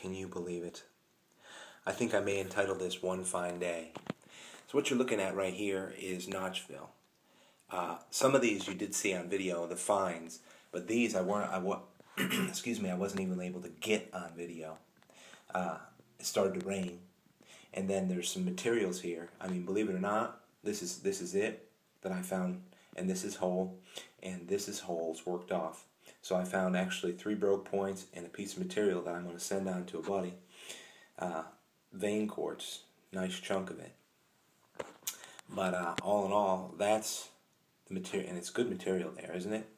Can you believe it? I think I may entitle this One Fine Day. So what you're looking at right here is Notchville. Some of these you did see on video, the finds, but these I wasn't even able to get on video. It started to rain, and then there's some materials here. I mean, believe it or not, this is it that I found, and this is whole, and this is holes worked off. So I found actually 3 broke points and a piece of material that I'm going to send on to a buddy. Vein quartz, nice chunk of it. But all in all, that's the material, and it's good material there, isn't it?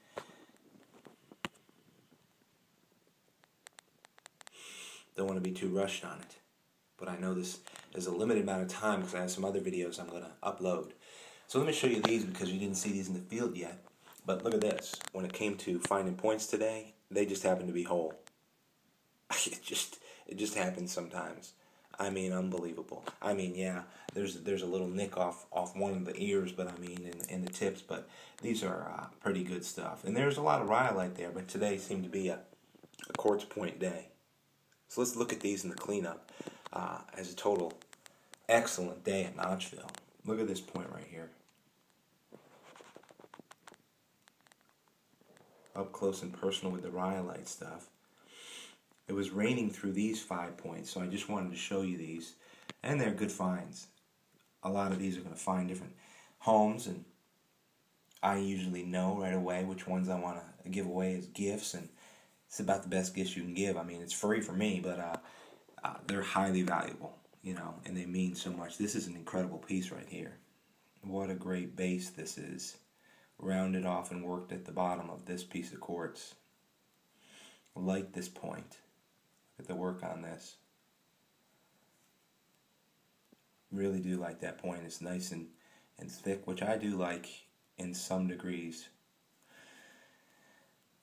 Don't want to be too rushed on it, but I know this is a limited amount of time because I have some other videos I'm going to upload. So let me show you these because you didn't see these in the field yet. But look at this. When it came to finding points today, they just happened to be whole. It just happens sometimes. I mean, unbelievable. I mean, yeah, there's a little nick off one of the ears, but I mean, in the tips. But these are pretty good stuff. And there's a lot of rhyolite there, but today seemed to be a quartz point day. So let's look at these in the cleanup as a total excellent day at Notchville. Look at this point right here. Up close and personal with the rhyolite stuff. It was raining through these 5 points, so I just wanted to show you these. And they're good finds. A lot of these are going to find different homes, and I usually know right away which ones I want to give away as gifts, and it's about the best gifts you can give. I mean, it's free for me, but they're highly valuable, you know, and they mean so much. This is an incredible piece right here. What a great base this is. Rounded off and worked at the bottom of this piece of quartz. Like this point. Look at the work on this. Really do like that point. It's nice and thick, which I do like in some degrees.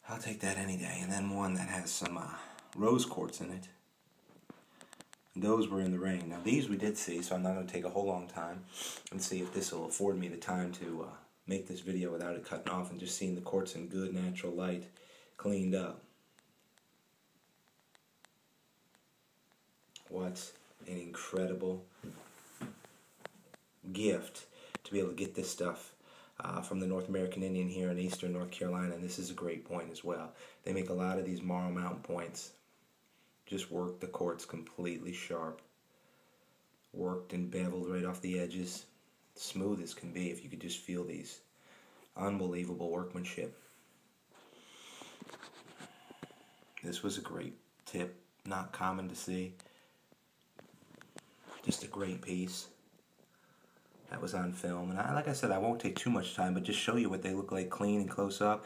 I'll take that any day. And then one that has some rose quartz in it. Those were in the rain. Now these we did see, so I'm not going to take a whole long time and see if this will afford me the time to make this video without it cutting off and just seeing the quartz in good natural light cleaned up. What an incredible gift to be able to get this stuff from the North American Indian here in eastern North Carolina, and this is a great point as well. They make a lot of these Morro Mountain points. Just work the quartz completely sharp. Worked and beveled right off the edges. Smooth as can be if you could just feel these. Unbelievable workmanship. This was a great tip, not common to see. Just a great piece that was on film, and like I said, I won't take too much time, but just show you what they look like clean and close up.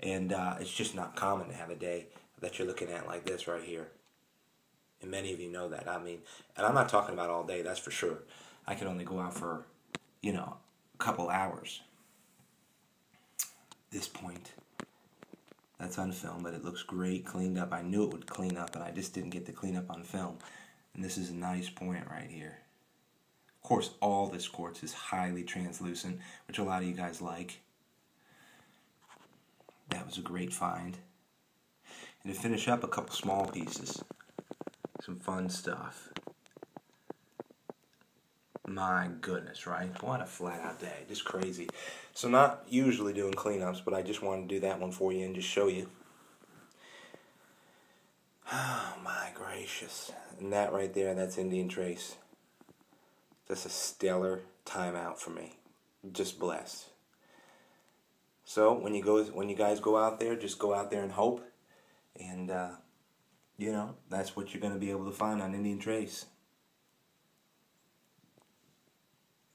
And it's just not common to have a day that you're looking at like this right here, and many of you know that. I mean, and I'm not talking about all day, that's for sure. I can only go out for, you know, a couple hours. This point, that's on film, but it looks great cleaned up. I knew it would clean up, and I just didn't get the cleanup on film. And this is a nice point right here. Of course, all this quartz is highly translucent, which a lot of you guys like. That was a great find. And to finish up, a couple small pieces. Some fun stuff. My goodness, right? What a flat-out day. Just crazy. So not usually doing cleanups, but I just wanted to do that one for you and just show you. Oh, my gracious. And that right there, that's Indian Trace. That's a stellar time out for me. Just blessed. So when you guys go out there, just go out there and hope. And, you know, that's what you're going to be able to find on Indian Trace.